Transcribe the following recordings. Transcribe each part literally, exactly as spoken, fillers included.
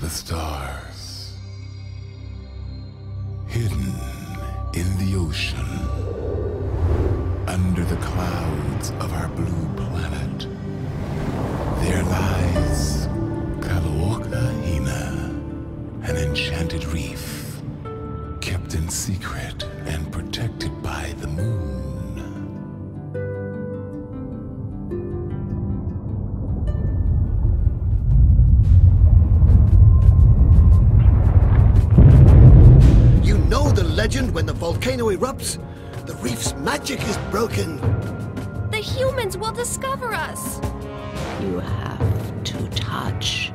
the stars, hidden in the ocean, under the clouds of our blue planet. There lies Kaluoka'hina, an enchanted reef, kept in secret and protected by the moon. Legend, when the volcano erupts, the reef's magic is broken. The humans will discover us. You have to touch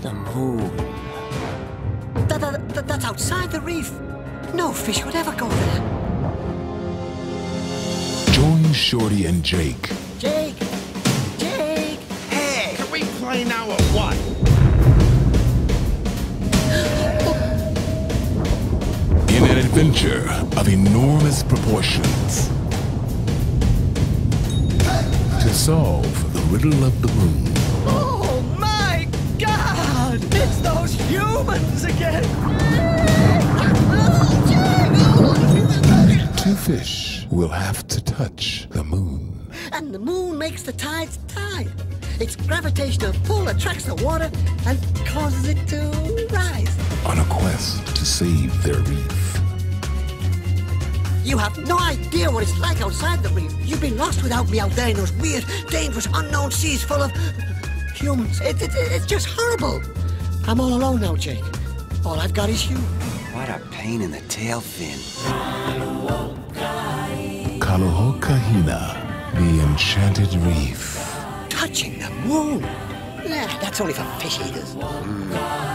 the moon. That, that, that, that's outside the reef. No fish would ever go there. Join Shorty and Jake. Jake! Jake! Hey, can we play now or what? An adventure of enormous proportions. To solve the riddle of the moon. Oh my God! It's those humans again! Two fish will have to touch the moon. And the moon makes the tides tie. Its gravitational pull attracts the water and causes it to rise. On a quest to save their reef. You have no idea what it's like outside the reef. You've been lost without me out there in those weird, dangerous, unknown seas full of humans. It, it, it's just horrible. I'm all alone now, Jake. All I've got is you. What a pain in the tail fin. Kaluoka'hina, the enchanted reef. Touching the moon? Nah, that's only for fish eaters. Mm.